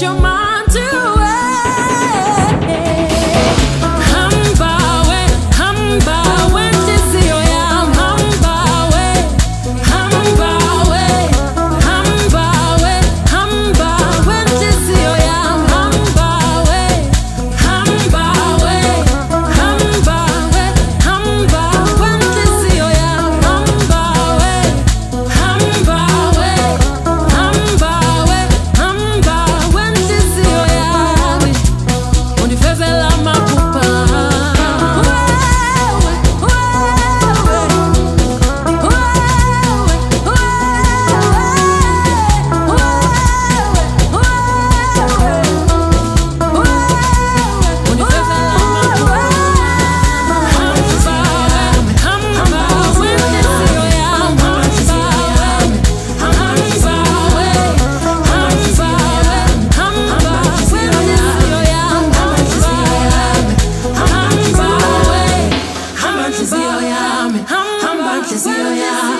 put your mind to it. Hambawe, hambawe, tisiyoya hambawe, hambawe, hambawe, hambawe, tisiyoya hambawe, hambawe, hambawe, hambawe, tisiyoya hambawe, hambawe, I'm about to see you.